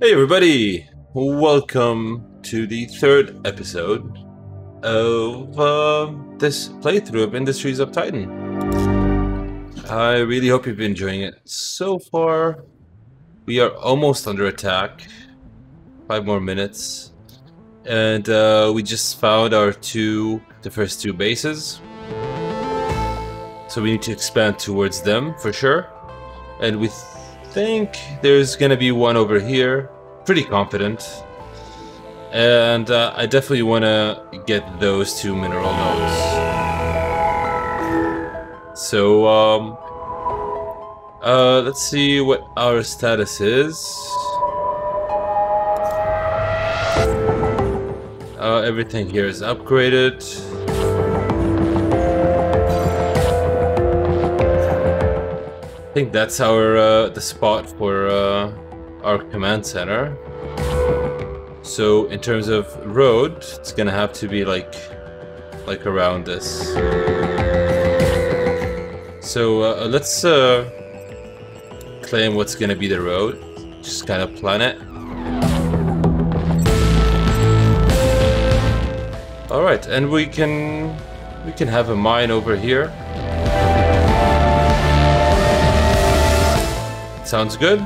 Hey everybody, welcome to the third episode of this playthrough of Industries of Titan. I really hope you've been enjoying it so far. We are almost under attack. 5 more minutes. And we just found the first two bases. So we need to expand towards them for sure. And we think there's gonna be one over here. Pretty confident. And I definitely wanna get those 2 mineral nodes. So let's see what our status is. Everything here is upgraded. I think that's our the spot for our command center. So in terms of road, it's gonna have to be like around this. So let's claim what's gonna be the road. Just kind of plan it. All right, and we can have a mine over here. Sounds good.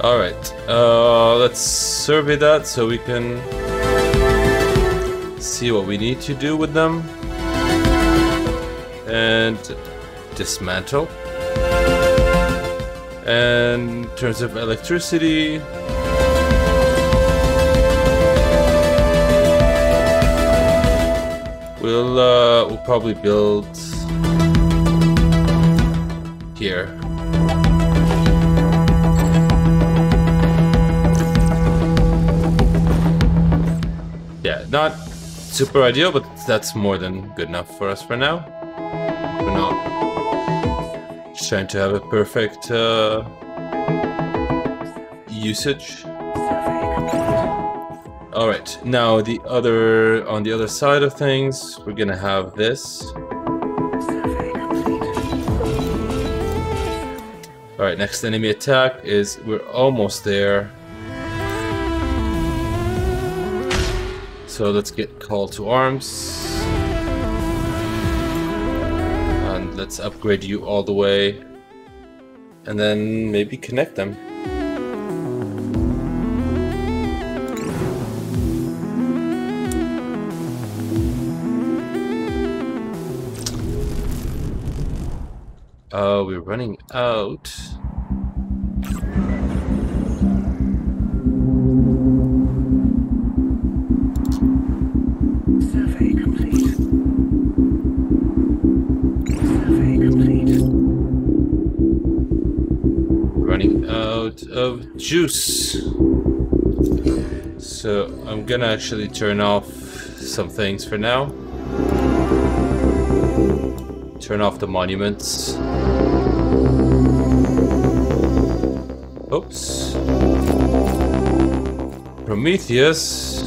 All right, let's survey that so we can see what we need to do with them and dismantle. And in terms of electricity, we'll probably build here. Yeah, not super ideal, but that's more than good enough for us for now. We're not just trying to have a perfect usage. All right, now on the other side of things, we're gonna have this. All right, next enemy attack is, we're almost there. So let's get call to arms. And let's upgrade you all the way. And then maybe connect them. We're running out. Survey complete. Survey complete. Running out of juice. So I'm gonna actually turn off some things for now. Turn off the monuments. Oops. Prometheus.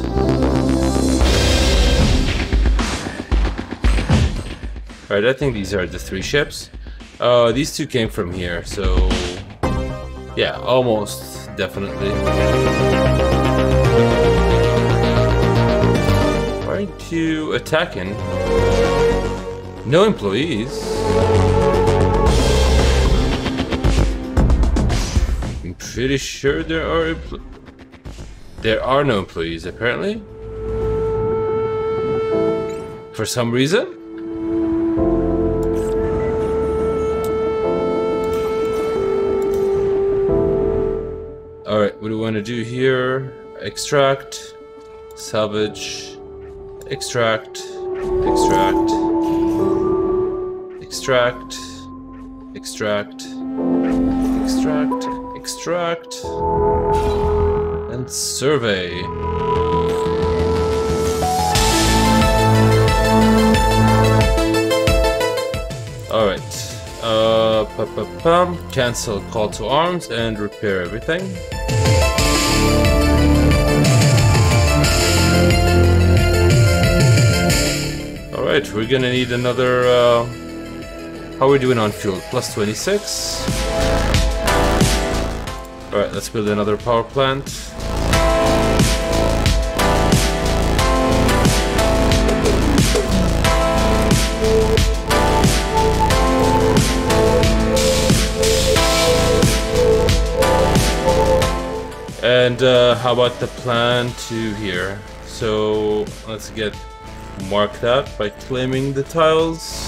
Alright, I think these are the 3 ships. These 2 came from here, so yeah, almost definitely. Why aren't you attacking? No employees. I'm pretty sure there are no employees, apparently. For some reason. All right, what do we want to do here? Extract, salvage, extract, extract. Extract, extract, extract, extract, and survey. All right, cancel call to arms and repair everything. All right, we're gonna need another. How are we doing on fuel? Plus 26. Alright, let's build another power plant. And how about the plan to here? So let's get mark that by claiming the tiles.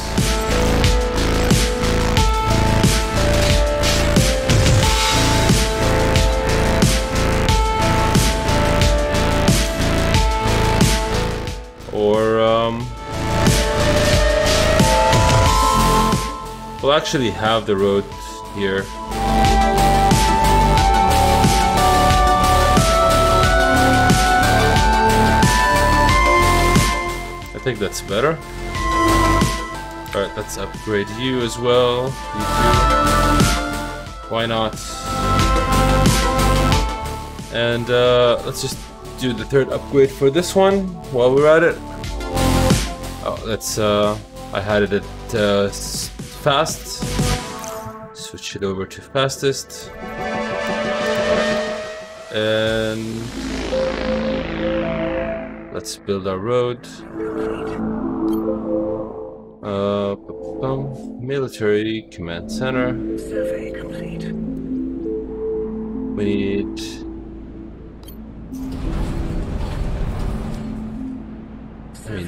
Or we'll actually have the road here. I think that's better. All right, let's upgrade you as well. You too. Why not? And let's just do the third upgrade for this one while we're at it. Oh, that's I had it at fast. Switch it over to fastest. And let's build our road. Military command center. Survey complete. We need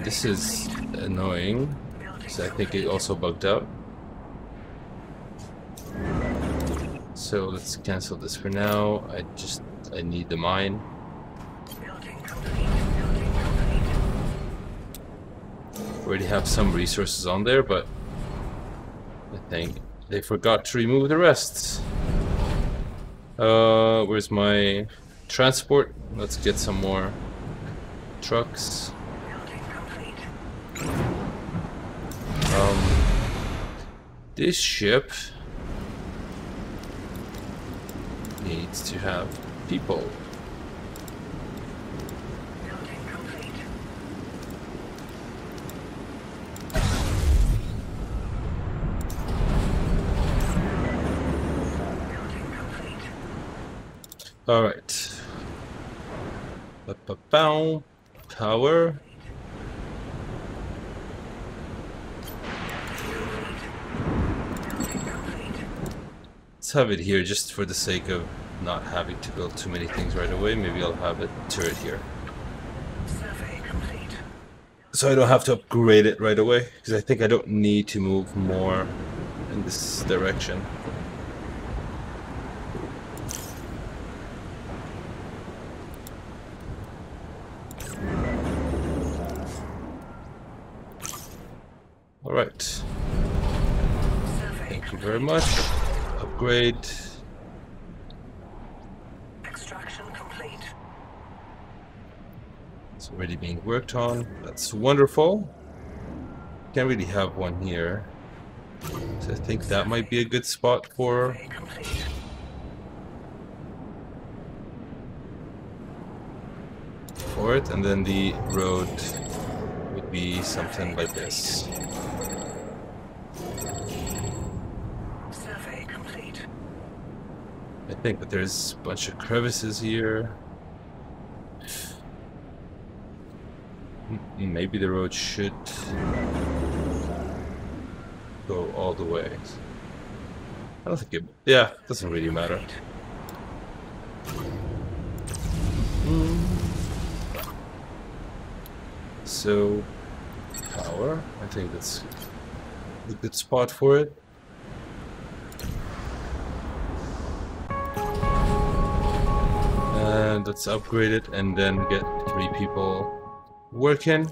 this is annoying because I think it also bugged out. So let's cancel this for now. I need the mine. Already have some resources on there, but I think they forgot to remove the rest. Where's my transport? Let's get some more trucks. This ship needs to have people. All right. Power. Let's have it here just for the sake of not having to build too many things right away. Maybe I'll have a turret here. Survey complete. So I don't have to upgrade it right away because I think I don't need to move more in this direction. Alright, thank you very much. Upgrade. Extraction complete. It's already being worked on. That's wonderful. Can't really have one here. So I think that might be a good spot for... for it. And then the road would be something like this. I think, but there's a bunch of crevices here. Maybe the road should go all the way. I don't think it... yeah, doesn't really matter. So, power. I think that's a good spot for it. And let's upgrade it and then get 3 people working.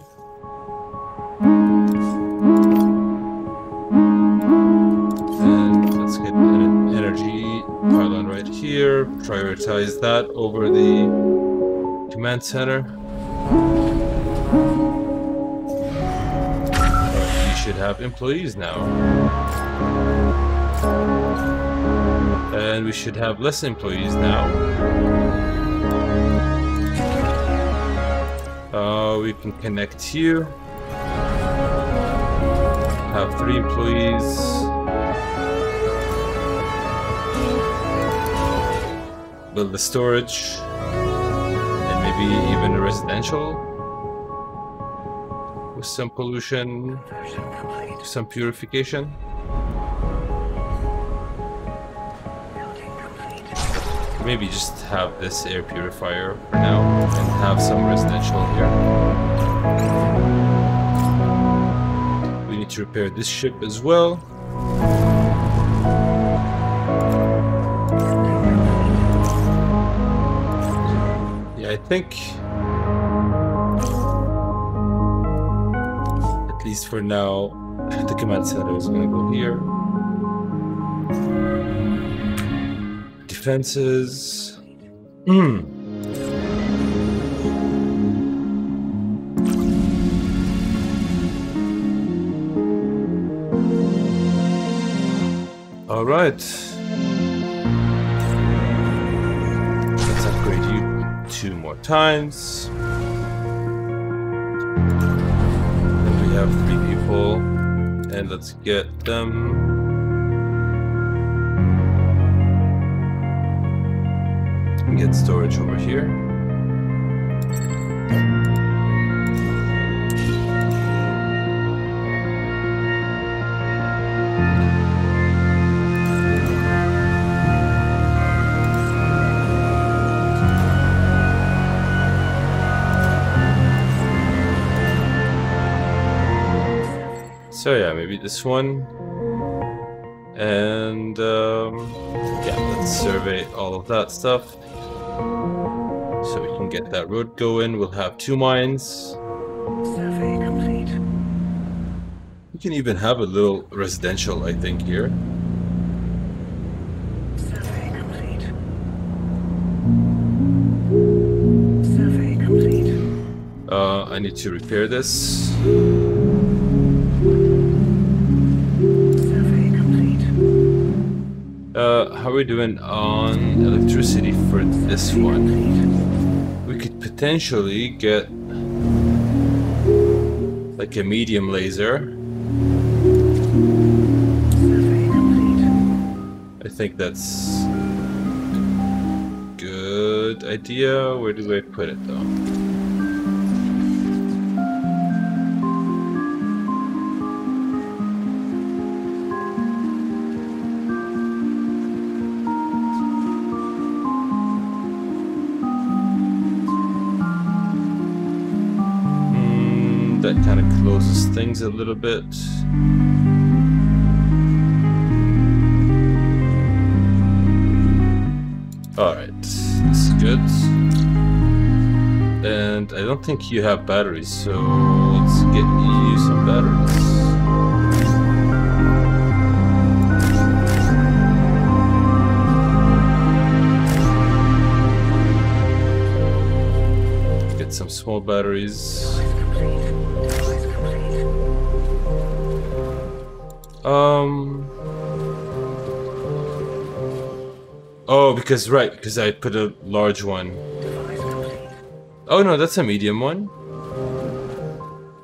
And let's get an energy pylon right here. Prioritize that over the command center. We should have employees now. And we should have less employees now. We can connect you. Have 3 employees. build the storage and maybe even a residential with some pollution, some purification. Maybe just have this air purifier for now and have some residential here. We need to repair this ship as well. Yeah, I think at least for now the command center is going to go here. Defenses. All right. Let's upgrade you 2 more times. And we have 3 people, and let's get them. Get storage over here. So yeah, maybe this one. And yeah, let's survey all of that stuff. So we can get that road going. We'll have 2 mines. Survey complete. We can even have a little residential, I think, here. Survey complete. Survey complete. I need to repair this. Survey complete. How are we doing on electricity for this one? We could potentially get like a medium laser. I think that's a good idea. Where do I put it though? That kind of closes things a little bit. Alright, this is good. And I don't think you have batteries, so let's get you some batteries. Get some small batteries. Oh, because right, because I put a large one. Oh no, that's a medium one.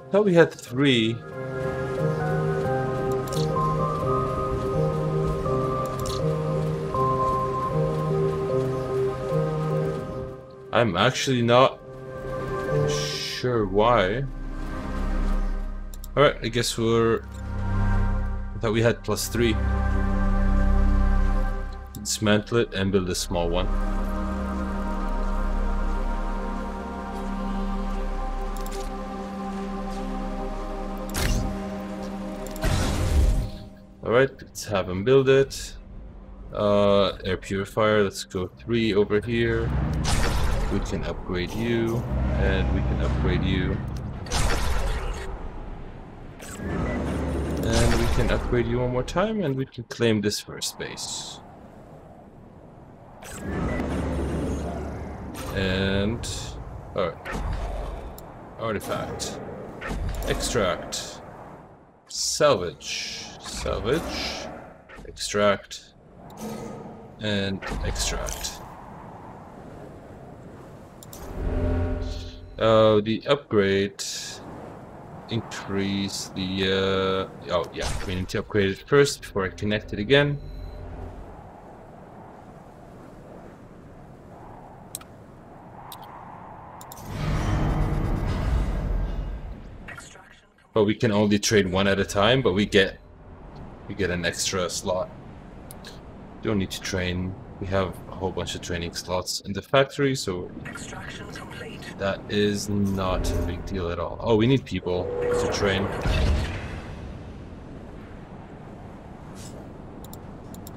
I thought we had 3. I'm actually not sure why. All right, I guess we're. I thought we had +3. Dismantle it and build a small one. All right, let's have him build it. Air purifier. Let's go 3 over here. We can upgrade you, and we can upgrade you. Can upgrade you one more time, and we can claim this first space. And alright, artifact, extract, salvage, salvage, extract, and extract. The upgrade. Increase the oh yeah, we need to upgrade it first before I connect it again. But we can only trade one at a time, but we get an extra slot. Don't need to train. We have a whole bunch of training slots in the factory, so extraction complete. That is not a big deal at all. Oh, we need people to train.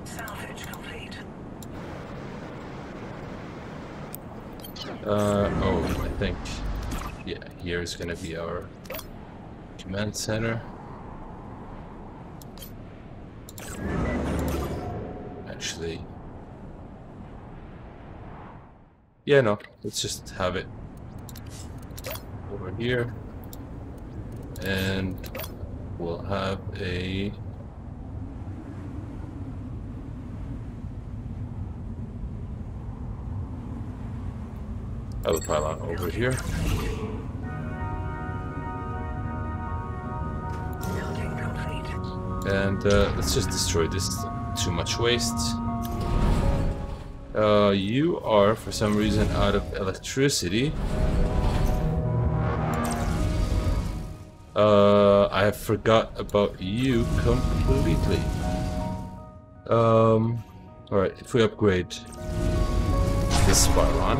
Salvage complete. Oh, I think, yeah, here is gonna be our command center. Actually, yeah, no, let's just have it over here, and we'll have a other pylon over here. And let's just destroy this. Too much waste. You are, for some reason, out of electricity. I forgot about you completely. Alright, if we upgrade this pylon.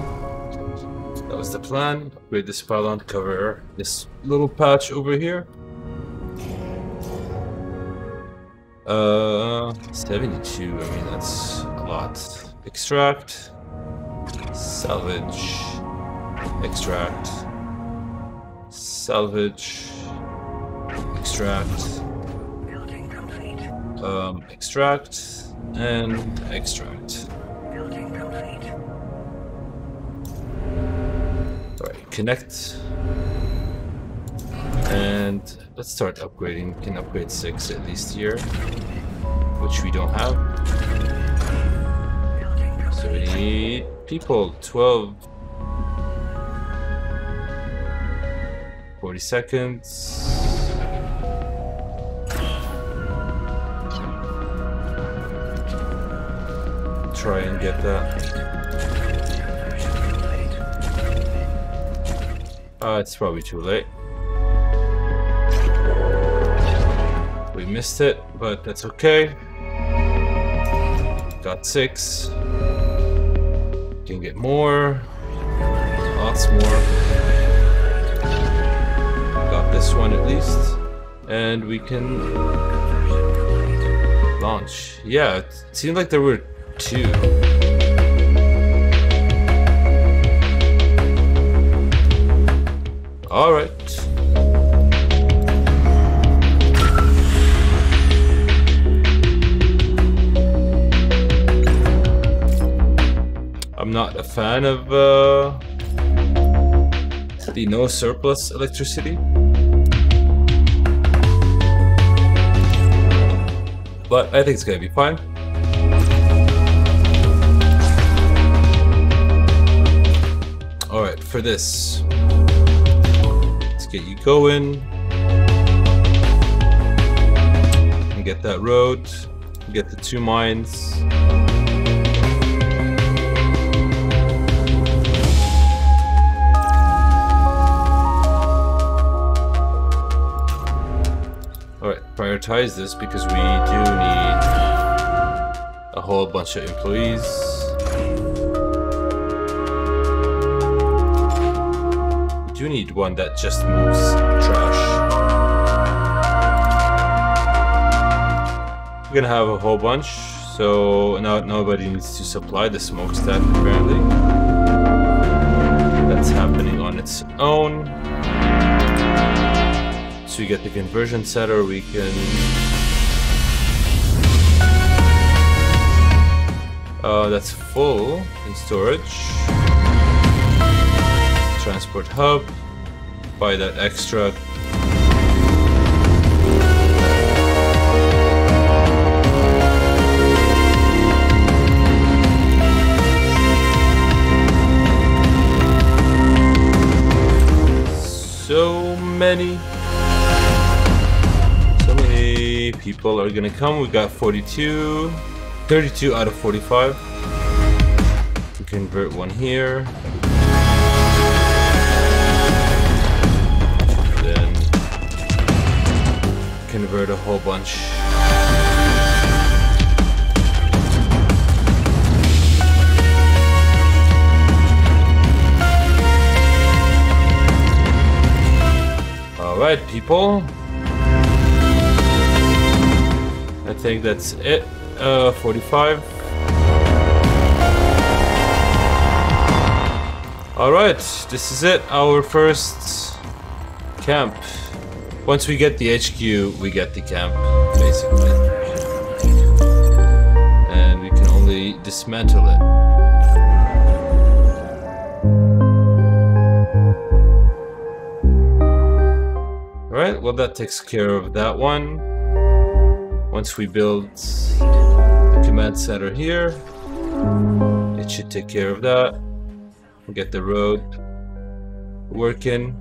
That was the plan. Upgrade this pylon, cover this little patch over here. 72, I mean, that's a lot. Extract, salvage, extract, salvage, extract, building complete. Extract, and extract. Building complete. Alright, connect. And let's start upgrading. We can upgrade 6 at least here, which we don't have. So we need people. 12. 40 seconds. Try and get that. It's probably too late. We missed it, but that's okay. Got 6. Can get more. Lots more. Got this one at least. And we can launch. Yeah, it seemed like there were 2. Alright. I'm not a fan of the no surplus electricity, but I think it's gonna be fine. All right, for this, let's get you going and get that road, get the 2 mines. Prioritize this because we do need a whole bunch of employees. We do need one that just moves trash. We're gonna have a whole bunch, so now nobody needs to supply the smokestack apparently. That's happening on its own. We get the conversion center, we can that's full in storage. Transport hub, buy that extra. So many people are gonna come. We got 42, 32 out of 45. We convert one here. Then convert a whole bunch. Alright people, I think that's it, 45. Alright, this is it, our first camp. Once we get the HQ, we get the camp, basically. And we can only dismantle it. Alright, well that takes care of that one. Once we build the command center here, it should take care of that. We'll get the road working.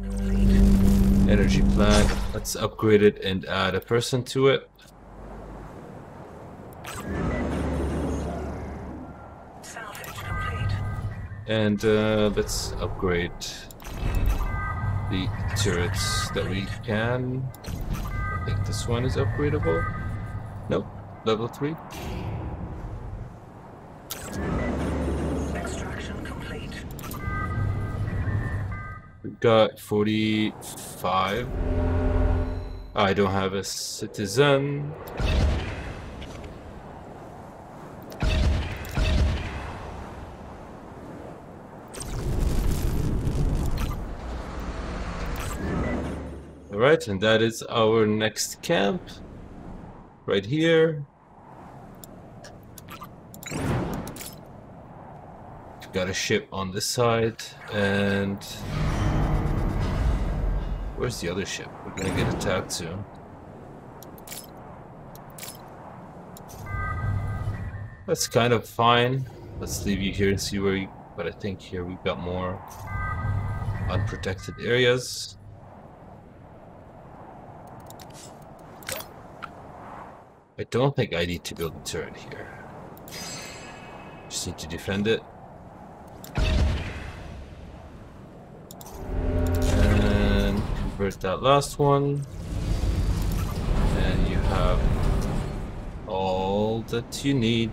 Energy plant. Let's upgrade it and add a person to it. Salvage complete. And let's upgrade the turrets that we can. I think this one is upgradable. Nope. Level 3. We've got 45. I don't have a citizen. All right, and that is our next camp right here. We've got a ship on this side and where's the other ship? We're gonna get attacked soon. That's kind of fine. Let's leave you here and see where you... But I think here we've got more unprotected areas. I don't think I need to build a turret here. Just need to defend it. Convert that last one, and you have all that you need.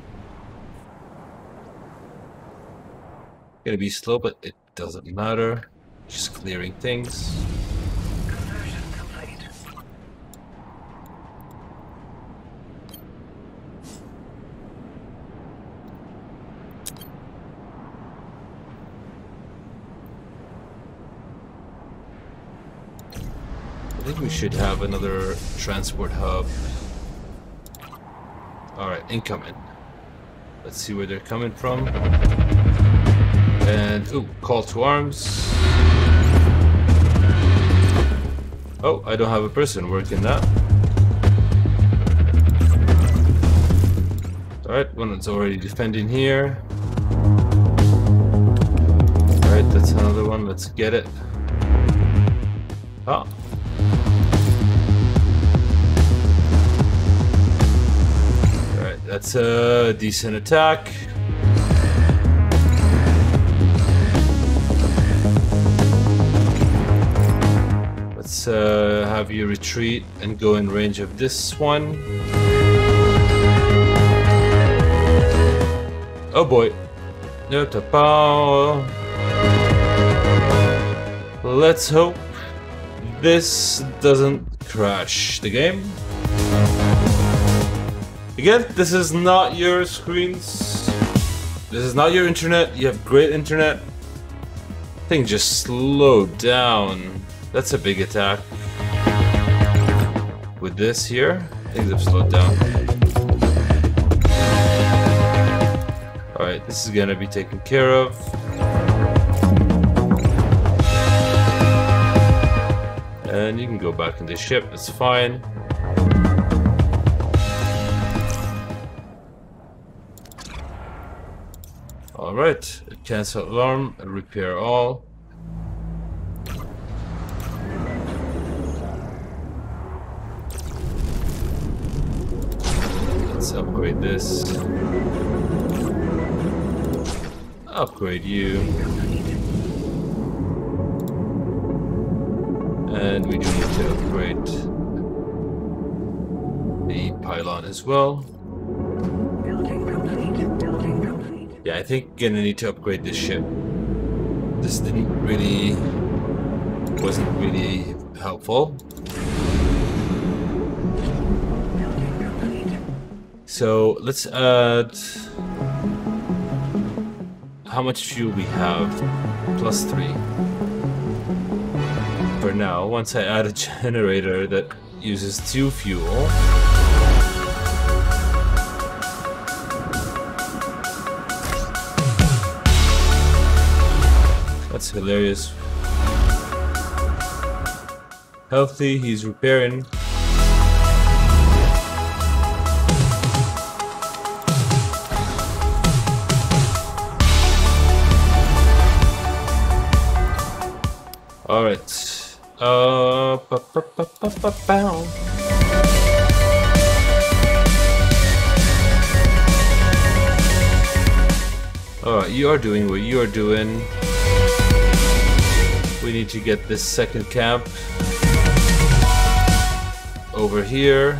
Gonna be slow, but it doesn't matter. Just clearing things. Conversion complete. I think we should have another transport hub. Alright, incoming. Let's see where they're coming from. And, ooh, call to arms. Oh, I don't have a person working that. Alright, one that's already defending here. Alright, that's another one. Let's get it. Ah. That's a decent attack. Let's have you retreat and go in range of this one. Oh boy. No tapao. Let's hope this doesn't crash the game. Again, this is not your screens. This is not your internet. You have great internet. Thing just slowed down. That's a big attack. With this here, things have slowed down. Alright, this is gonna be taken care of. And you can go back in the ship, it's fine. Alright, cancel alarm, repair all. Let's upgrade this. Upgrade you. And we do need to upgrade pylon as well. Building complete. Building complete. Yeah, I think we're gonna need to upgrade this ship. This didn't really... wasn't really helpful. So let's add... how much fuel we have? +3. For now, once I add a generator that uses 2 fuel. That's hilarious. Healthy, he's repairing. Alright. Alright, you are doing what you are doing. We need to get this second camp over here.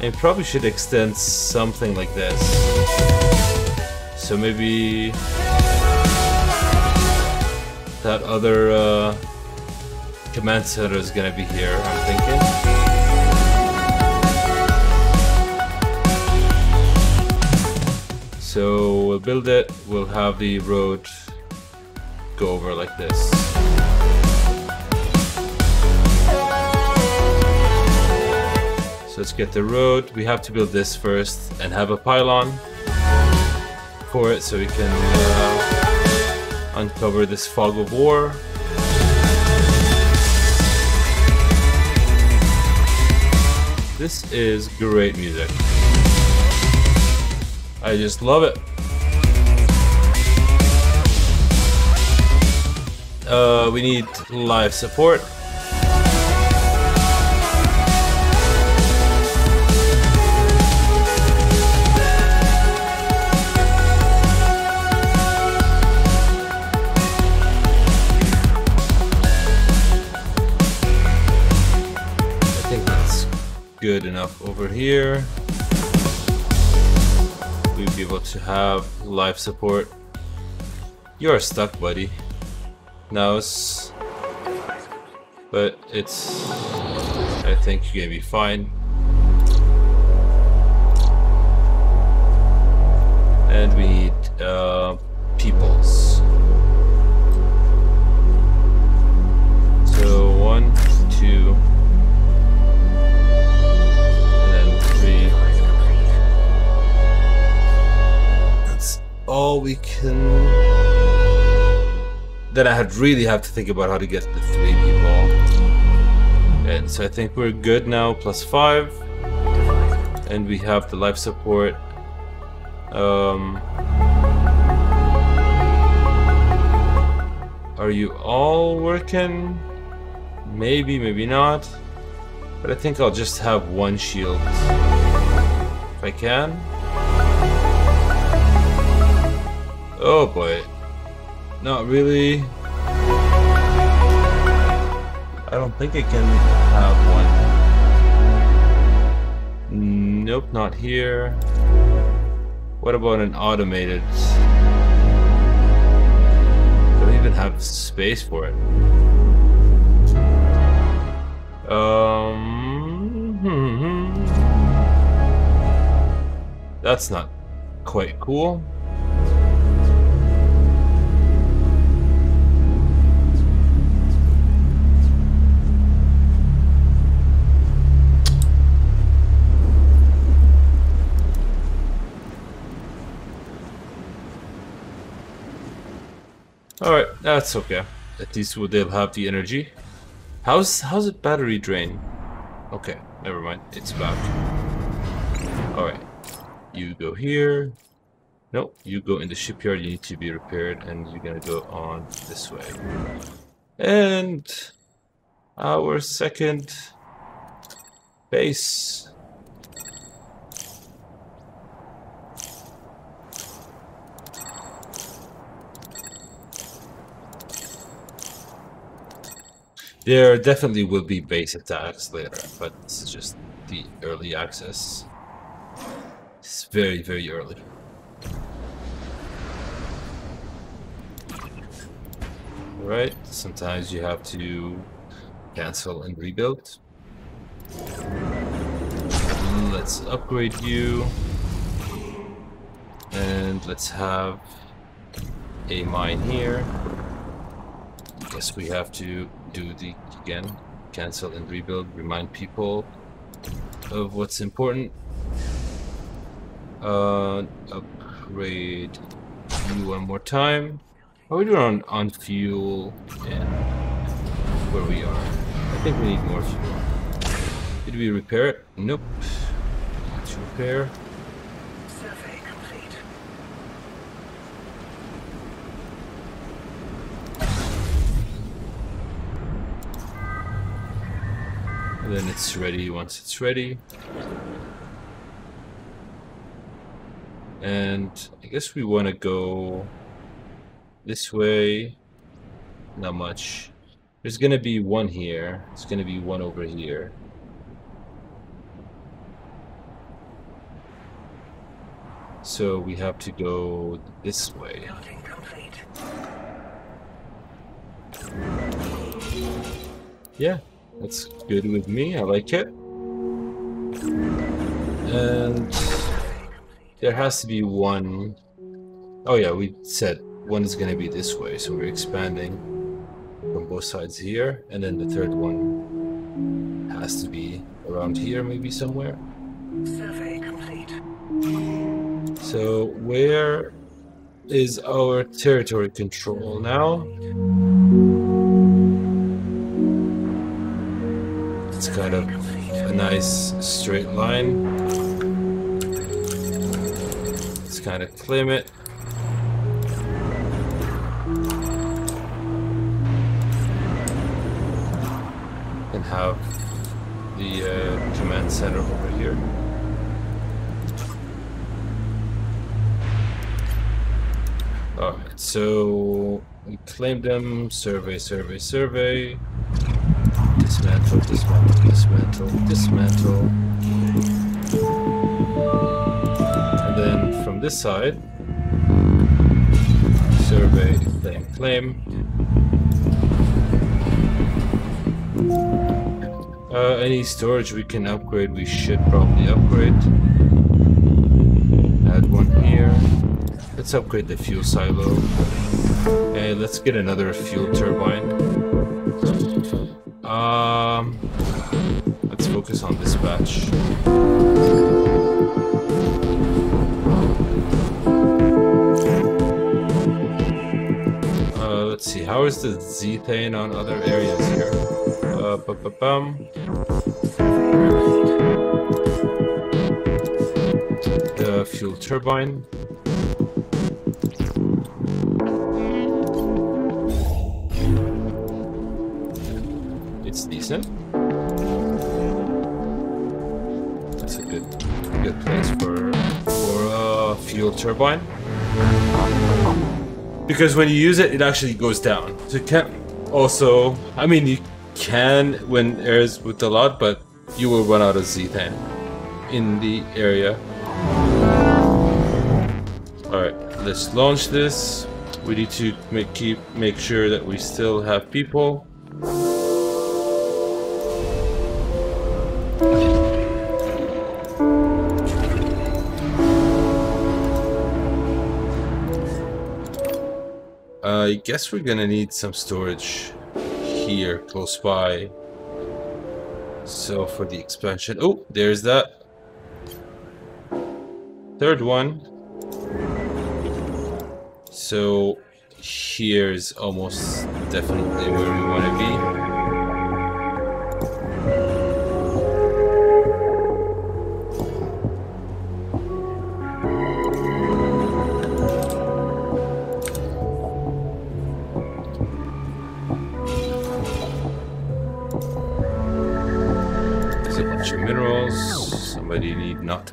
And probably should extend something like this. So maybe that other command center is gonna be here, I'm thinking. So we'll build it, we'll have the road go over like this. So let's get the road. We have to build this first and have a pylon for it so we can uncover this fog of war. This is great music. I just love it. We need live support. I think that's good enough over here. We'll be able to have live support. You're stuck, buddy. Now it's, but it's, I think you're gonna be fine. And we need peoples. So 1, 2, and then 3. That's all we can. Then I had really have to think about how to get the 3 people. And so I think we're good now, +5. And we have the life support. Are you all working? Maybe, maybe not. But I think I'll just have 1 shield. If I can. Oh boy. Not really. I don't think I can have 1. Nope, not here. What about an automated? Don't even have space for it. That's not quite cool. Alright, that's okay. At least they'll have the energy. How's the battery drain? Okay, never mind. It's back. Alright. You go here. Nope, you go in the shipyard. You need to be repaired and you're gonna go on this way. And our second base. There definitely will be base attacks later, but this is just the early access. It's very, very early. Alright, sometimes you have to cancel and rebuild. Let's upgrade you. And let's have a mine here. Guess we have to do the again, cancel and rebuild, remind people of what's important. Upgrade you one more time. How are we doing on fuel and where we are? I think we need more fuel. Did we repair it? Nope. Let's repair. Survey complete. And then it's ready once it's ready. And I guess we want to go this way. Not much. There's going to be one here. There's going to be one over here. So we have to go this way. Building complete. Yeah, that's good with me. I like it. And there has to be one. Oh yeah, we said one is going to be this way, so we're expanding from both sides here, and then the third one has to be around here, maybe somewhere. Survey complete. So where is our territory control now? It's kind of a nice straight line. Kind of claim it. And have the command center over here. Alright, so we claimed them. Survey, survey, survey. Dismantle, dismantle, dismantle, dismantle. Then from this side, survey, claim, claim. Any storage we can upgrade, we should probably upgrade. Add one here. Let's upgrade the fuel silo. And let's get another fuel turbine. Let's focus on dispatch. Let's see, how is the Z-Thane on other areas here? The fuel turbine. It's decent. That's a good place for a fuel turbine. Because when you use it, it actually goes down. So you can't also, I mean, you can when airs with a lot, but you will run out of Z-Tan in the area. Alright, let's launch this. We need to make sure that we still have people. I guess we're gonna need some storage here close by. So for the expansion, oh, there's that third one. So here's almost definitely where we want to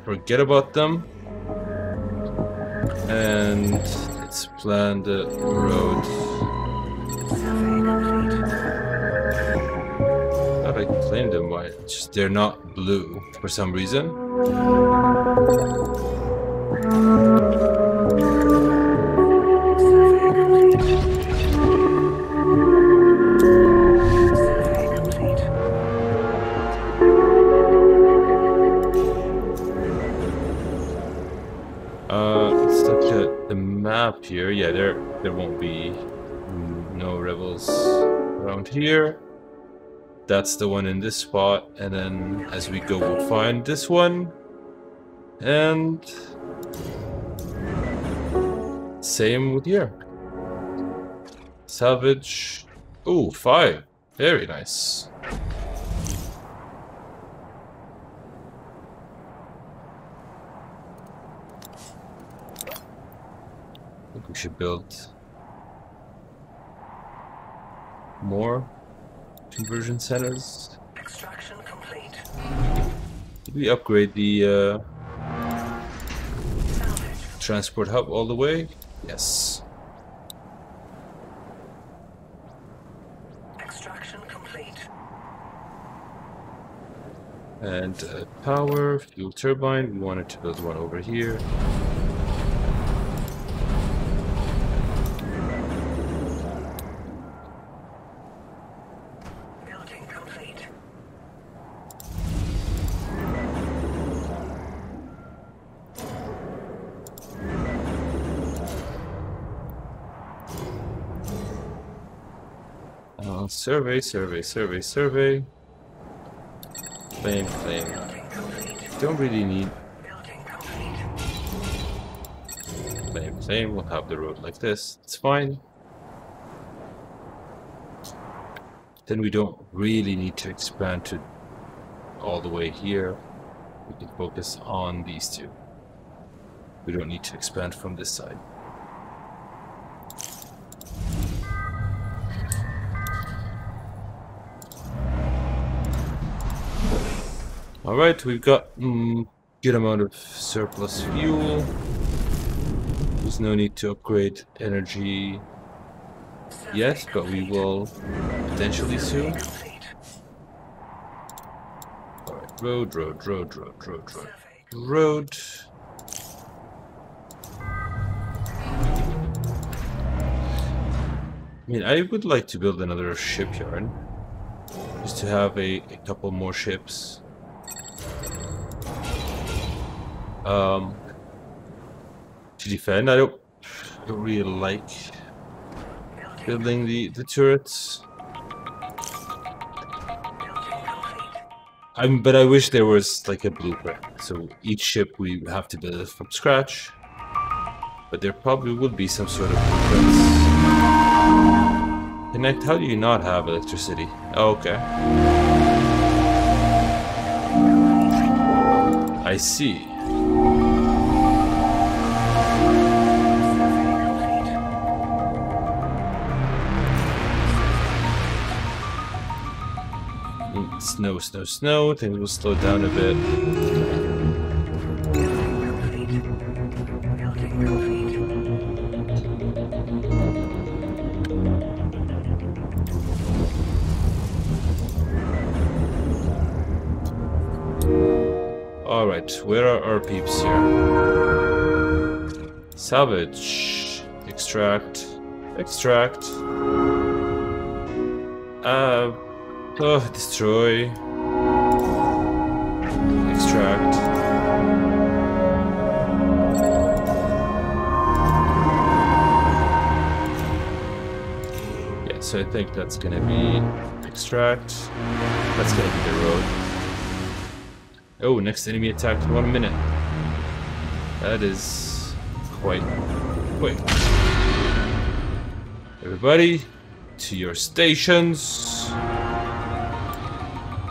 forget about them. And let's plan the road. explain them why. It's just they're not blue for some reason. Let's look at the map here. Yeah, there won't be no rebels around here. That's the one in this spot, and then as we go we'll find this one, and same with here. Salvage. Ooh, 5. Very nice. I think we should build more conversion centers. Extraction complete. Did we upgrade the transport hub all the way? Yes. Extraction complete. And power, fuel turbine. We wanted to build one over here. Survey. Flame. Don't really need. Flame. We'll have the road like this. It's fine. Then we don't really need to expand to all the way here. We can focus on these two. We don't need to expand from this side. Alright, we've got good amount of surplus fuel. There's no need to upgrade energy yet, but we will potentially soon. Alright, road. I mean, I would like to build another shipyard, just to have a couple more ships. To defend. I don't really like building the turrets. But I wish there was like a blueprint, so each ship we have to build it from scratch. But there probably would be some sort of blueprints. Connect. How do you not have electricity? Oh, okay. I see. Snow. Things will slow down a bit. All right, where are our peeps here? Salvage, extract. Destroy, extract. Yeah, so I think that's gonna be extract. That's gonna be the road. Oh, next enemy attacked in 1 minute. That is quite quick. Everybody, to your stations.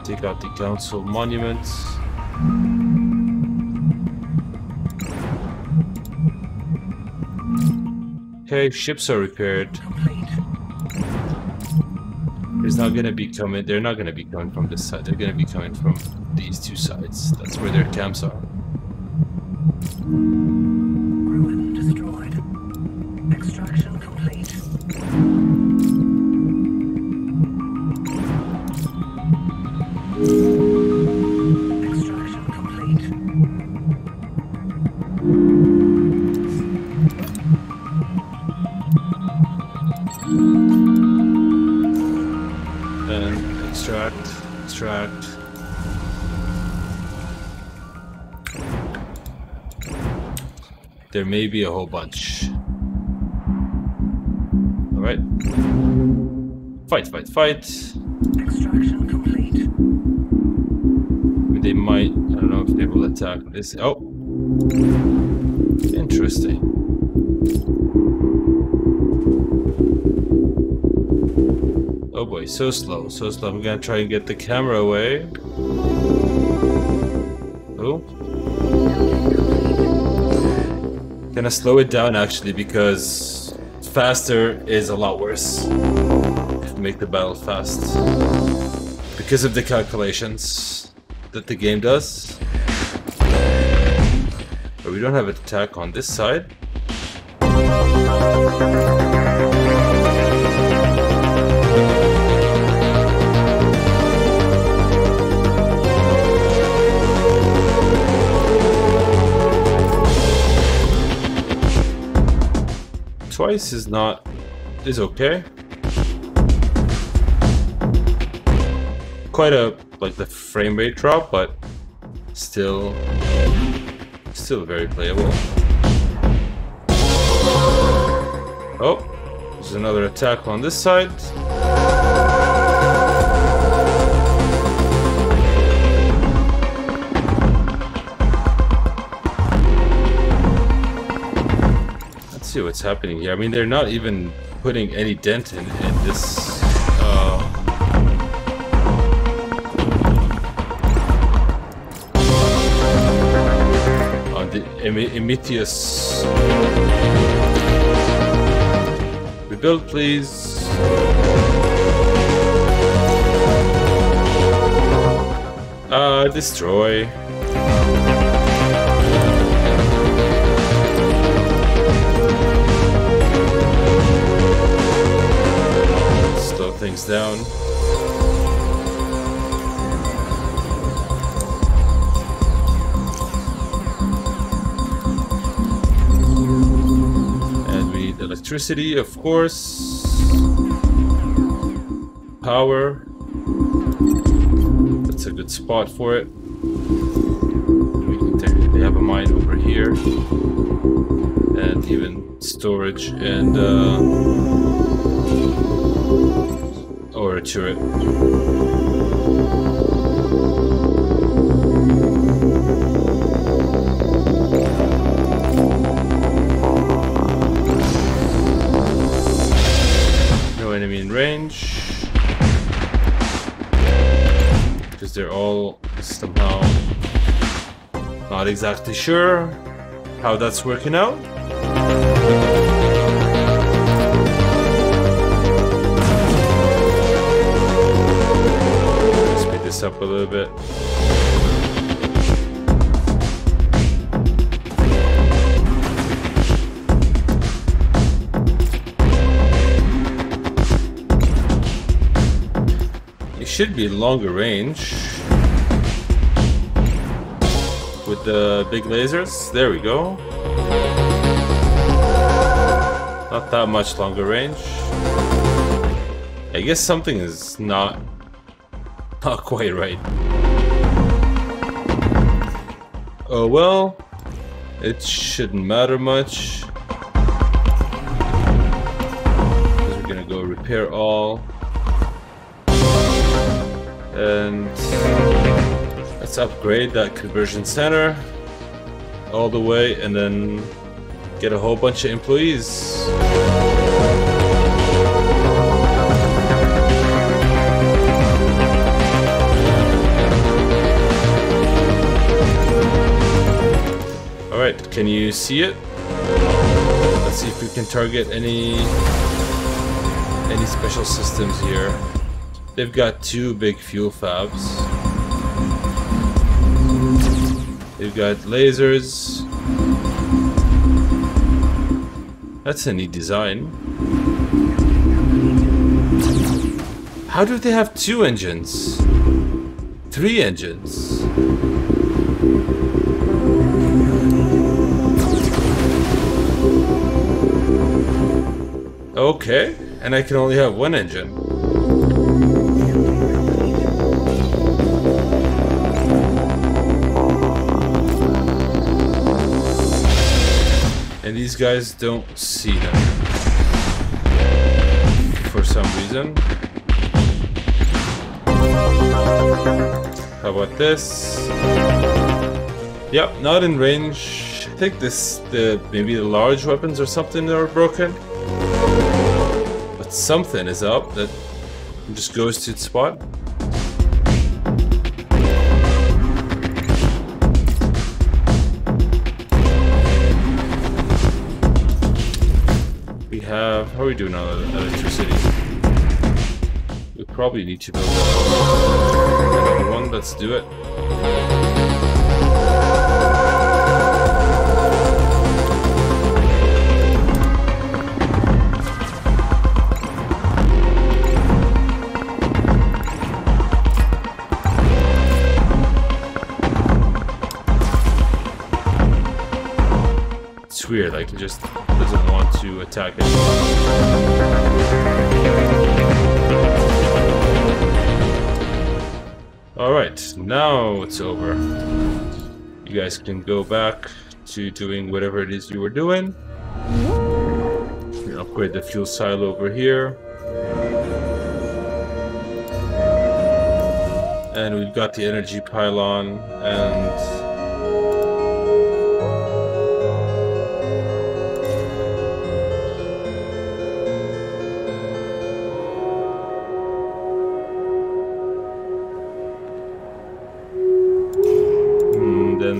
Take out the council monuments. Okay, ships are repaired. They're not gonna be coming from this side. They're gonna be coming from these two sides. That's where their camps are. Ruin destroyed. Extraction complete. extract. There may be a whole bunch. All right. Fight, fight, fight. Extraction complete. They might, I don't know if they will attack this. Oh. Interesting. Oh boy, so slow, so slow. I'm gonna try and get the camera away. Oh. Gonna slow it down actually, because faster is a lot worse. Make the battle fast because of the calculations that the game does. But we don't have an attack on this side. Twice is not, is okay. Quite a, like the frame rate drop, but still very playable. Oh, there's another attack on this side. See what's happening here. I mean, they're not even putting any dent in this. On the Emetheus. Rebuild, please. Destroy. Things down. And we need electricity, of course. Power. That's a good spot for it. We can technically have a mine over here. And even storage and or to it. No enemy in range, because they're all somehow not exactly sure how that's working out. Up a little bit. It should be longer range with the big lasers. There we go. Not that much longer range. I guess something is not quite right. Oh well, it shouldn't matter much. We're gonna go repair all, and let's upgrade that conversion center all the way, and then get a whole bunch of employees. Can you see it? Let's see if we can target any special systems here. They've got two big fuel fabs. They've got lasers. That's a neat design. How do they have two engines? Three engines? Okay, and I can only have one engine. these guys don't see them for some reason. How about this? Yep, not in range. I think maybe the large weapons or something are broken. But something is up that just goes to its spot. How are we doing on electricity? We probably need to build another one. Let's do it. It's weird, like it just doesn't want to attack it. Alright, now it's over. You guys can go back to doing whatever it is you were doing. We'll upgrade the fuel silo over here. And we've got the energy pylon and...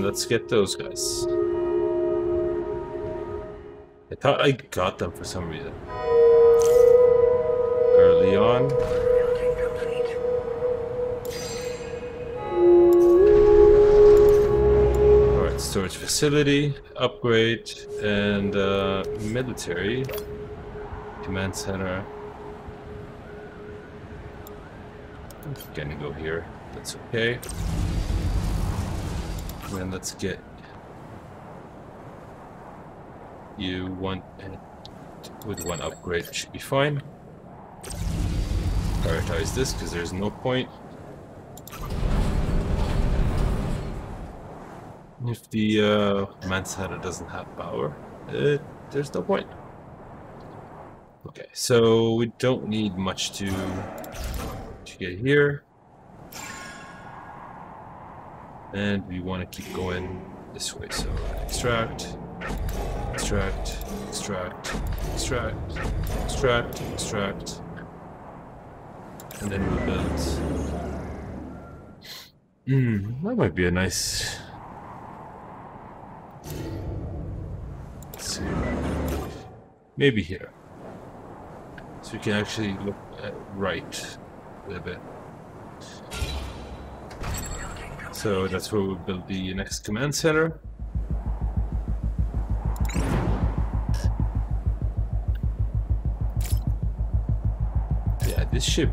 let's get those guys. I thought I got them for some reason early on. Alright, storage facility, upgrade, and military command center. I'm gonna go here, that's okay. And let's get you one, and with one upgrade should be fine. Prioritize this because there's no point. If the command center doesn't have power, there's no point. Okay, so we don't need much to get here. And we want to keep going this way, so extract, extract, extract, extract, extract, extract, and then we'll build. That might be a nice... Let's see. Maybe here. So you can actually look at right a little bit. So that's where we'll build the next command center. Yeah, this ship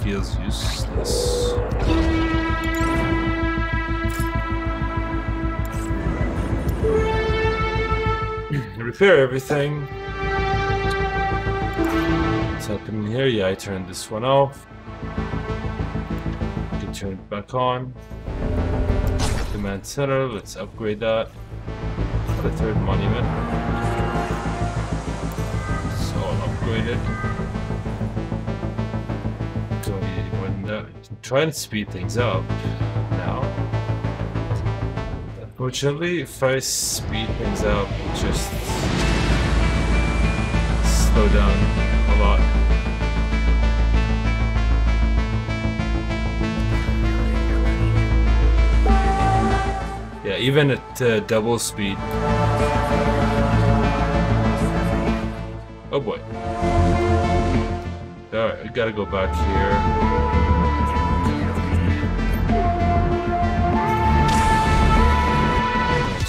feels useless. Repair everything. What's happening here? Yeah, I turned this one off. You can turn it back on. Command center, let's upgrade that for the third monument. So I'll upgrade it. Don't need any more than that. I'm trying to speed things up now. Unfortunately, if I speed things up, it just slow down a lot. Yeah, even at double speed. Oh boy. Alright, we gotta go back here.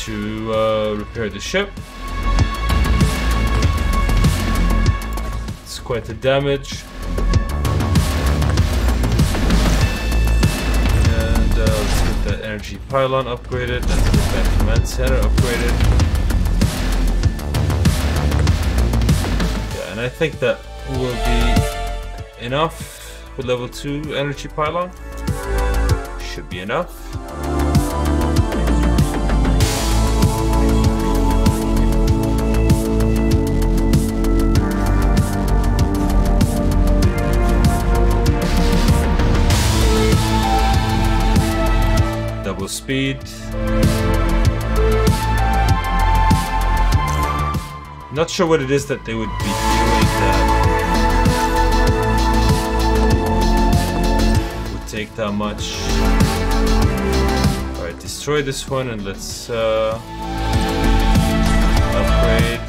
To repair the ship. It's quite the damage. Energy pylon upgraded, let's get that command center upgraded. Yeah, and I think that will be enough for level 2 energy pylon. Should be enough. speed. Not sure what it is that they would be doing that would take that much. Alright, destroy this one and let's upgrade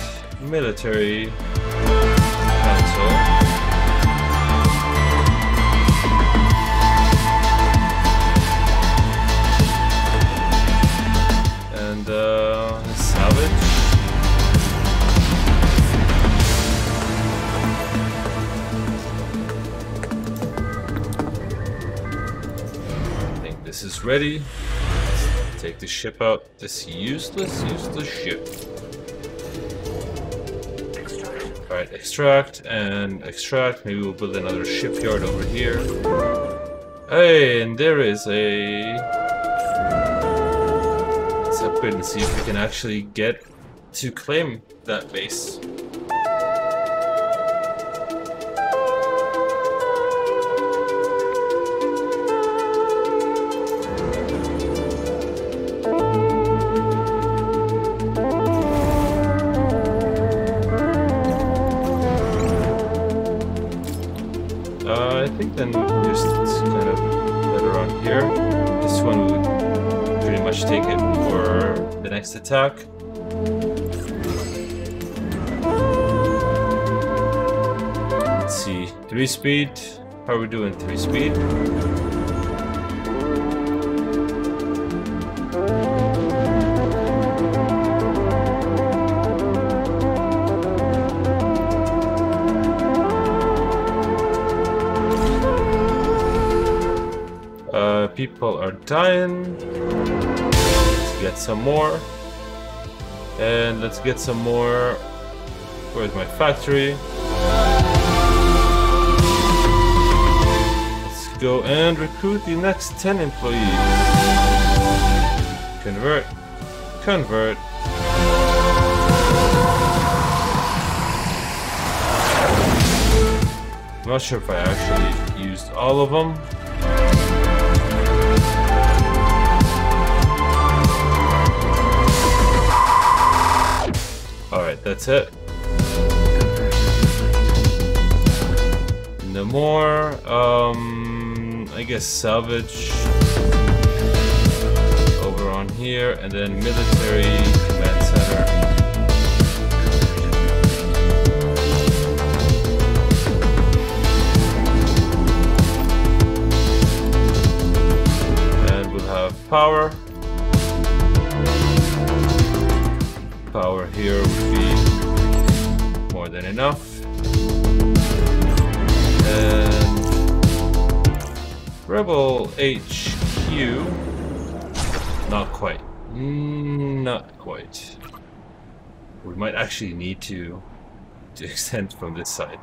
military console. Is ready. Let's take the ship out. This useless ship. Alright, extract and extract. Maybe we'll build another shipyard over here. Hey, and there is a... Let's upgrade and see if we can actually get to claim that base. Then just kind of let her on here. This one we would pretty much take it for the next attack. Let's see. 3 speed. How are we doing? 3 speed. People are dying. Let's get some more. And let's get some more. Where's my factory? Let's go and recruit the next 10 employees. Convert. Convert. I'm not sure if I actually used all of them. Alright, that's it. No more. I guess salvage over on here and then military command center. And we'll have power. Power here would be more than enough. And Rebel HQ, not quite, not quite. We might actually need to extend from this side.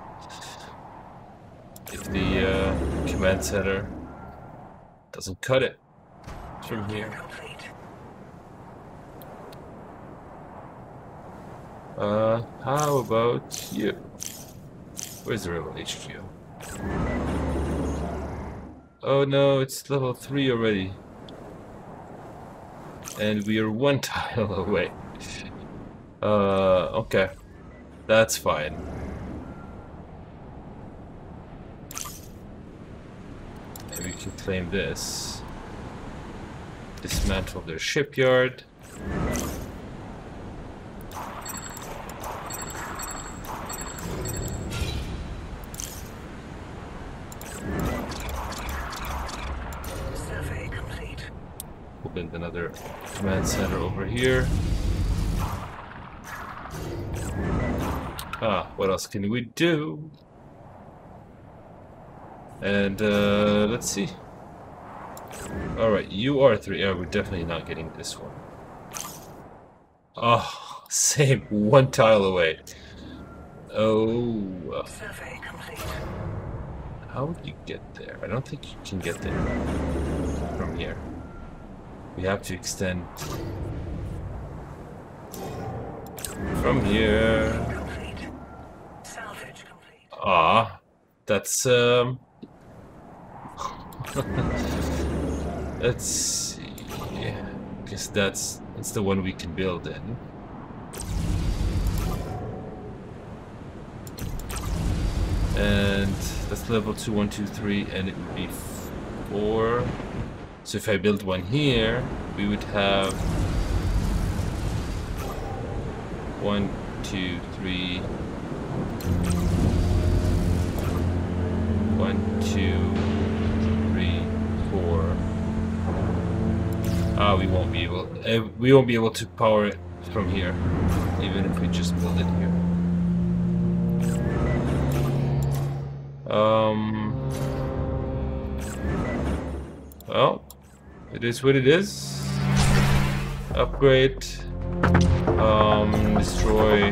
If the command center doesn't cut it from here. How about you? Where's the Rebel HQ? Oh no, it's level 3 already. And we are 1 tile away. Okay. That's fine. And we can claim this. Dismantle their shipyard. Another command center over here. Ah, what else can we do? And let's see. Alright, you are 3. Oh, we're definitely not getting this one. Oh, same. 1 tile away. Oh. Survey complete. How would you get there? I don't think you can get there from here. We have to extend from here. Ah, that's let's see. Yeah. because that's the one we can build in. And that's level 2, 1, 2, 3, and it would be 4. So if I build one here, we would have 1, 2, 3, 1, 2, 3, 4. Ah, we won't be able to power it from here, even if we just build it here. Well, it is what it is. Upgrade. Destroy.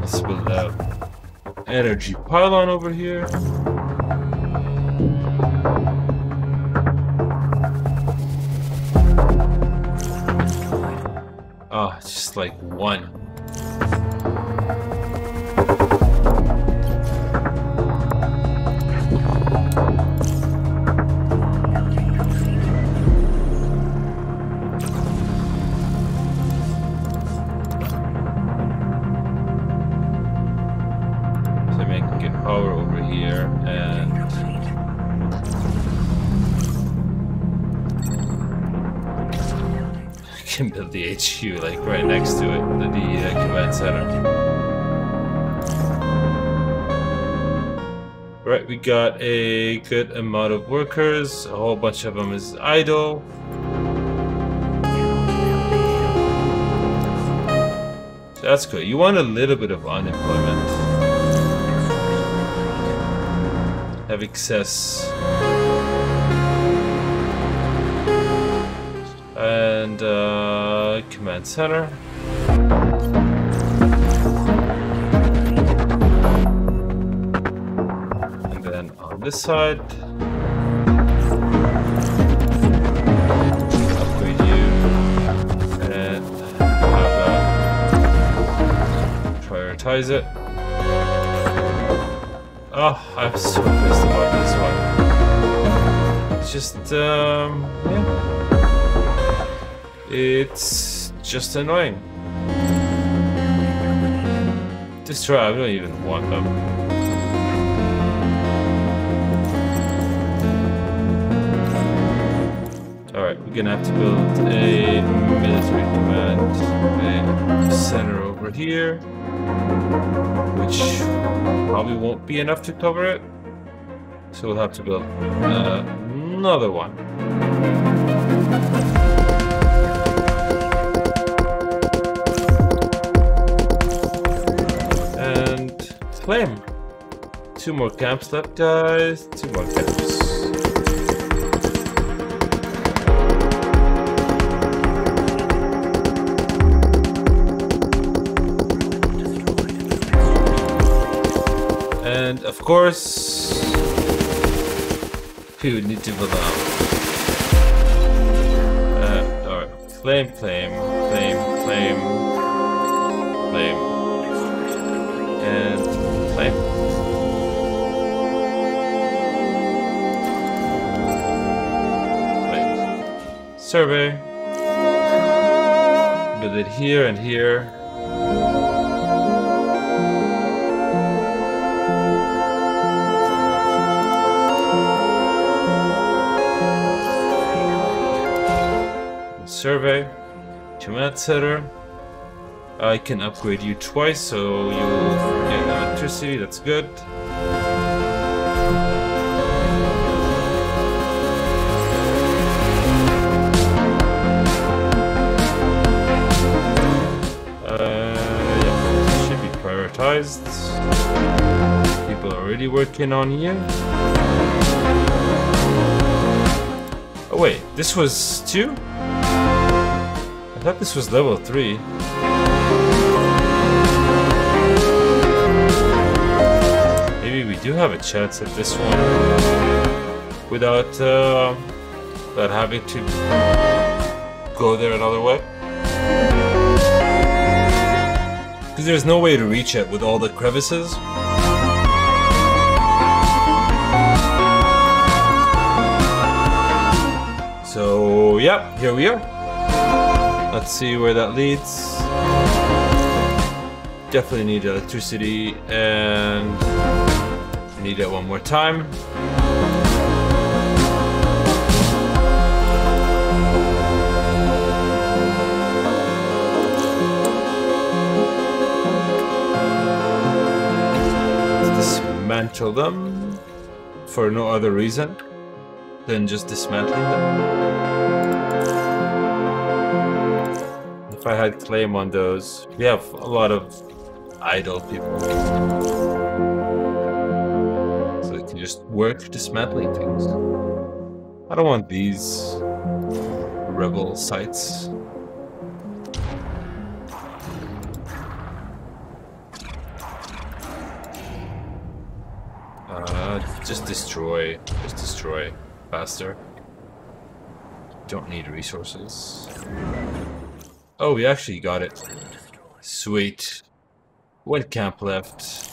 Let's build that energy pylon over here. Ah, it's just like one. Can build the HQ like right next to it, the command center. Right, we got a good amount of workers, a whole bunch of them is idle. So that's good. You want a little bit of unemployment. Have excess. And command center. And then on this side, upgrade you and have prioritize it. Oh, I'm so pissed about this one. It's just yeah. It's just annoying. Destroy, I don't even want them. Alright, we're gonna have to build a military command center over here, which probably won't be enough to cover it. So we'll have to build another one. Claim. 2 more camps left, guys. 2 more camps. And of course, we would need to build up. Alright, claim, claim, claim, claim, claim, and claim. Claim. Survey. Build it here and here. Survey. Command center. I can upgrade you twice, so you'll electricity, that's good. Yeah, should be prioritized. People are already working on here. Oh wait, this was 2? I thought this was level 3. We do have a chance at this one without having to go there another way, because there's no way to reach it with all the crevices. So Yep, here we are. Let's see where that leads. Definitely need electricity, and I need it one more time. Dismantle them for no other reason than just dismantling them. If I had claim on those, we have a lot of idle people. So they can just work dismantling things. I don't want these rebel sites. Just destroy faster. Don't need resources. Oh, we actually got it. Sweet. One camp left.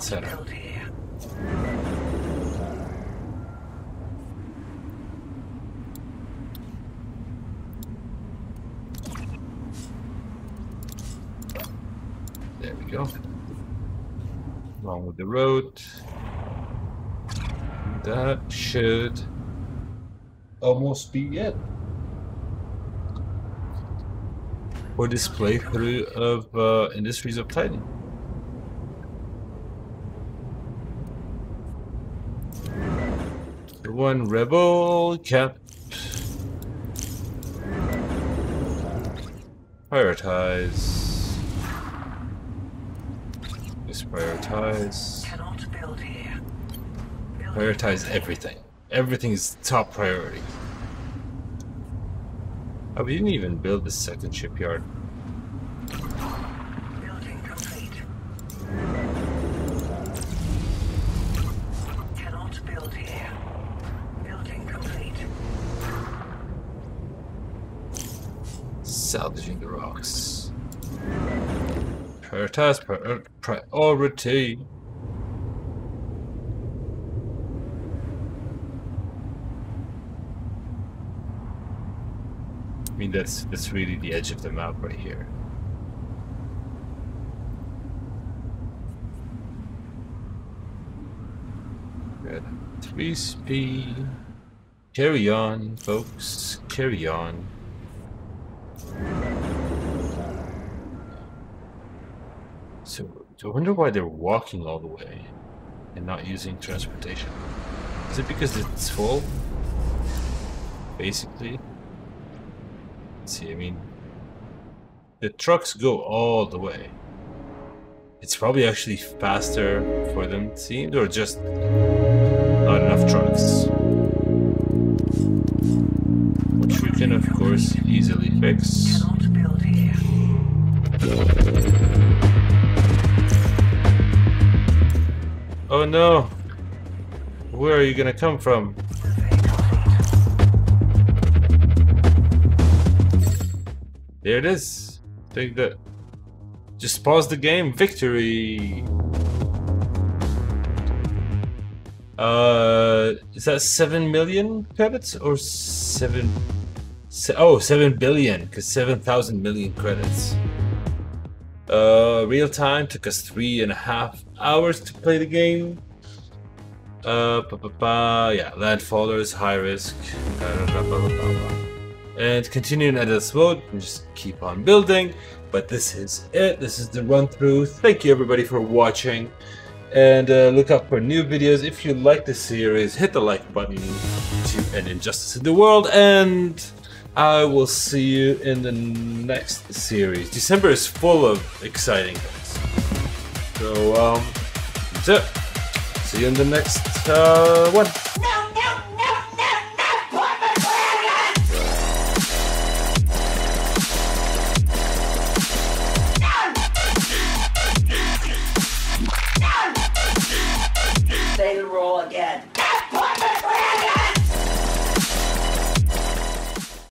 Center. There we go. Along with the road. That should almost be it for this playthrough of Industries of Titan. One rebel cap. Prioritize. Just prioritize. Cannot build here. Prioritize everything. Everything is top priority. Oh, we didn't even build the second shipyard. Building complete. Cannot build here. Salvaging the rocks. Prioritize priority. I mean, that's really the edge of the map right here. Good. 3 speed. Carry on, folks. Carry on. So I wonder why they're walking all the way and not using transportation. Is it because it's full? Basically. Let's see, I mean, the trucks go all the way. It's probably actually faster for them, it seems, or just not enough trucks. Which we can, of course, easily fix. Cannot build here. Oh no! Where are you gonna come from? There it is! Take that. Just pause the game. Victory! Is that 7 million credits? Or 7 billion, because 7,000 million credits. Real time took us 3.5 hours to play the game. Yeah, landfallers, high risk. And continuing at this mode, and just keep on building. But this is it. This is the run through. Thank you everybody for watching, and look out for new videos. If you like this series, hit the like button to end injustice in the world, and I will see you in the next series. December is full of exciting things. So, that's it. See you in the next one.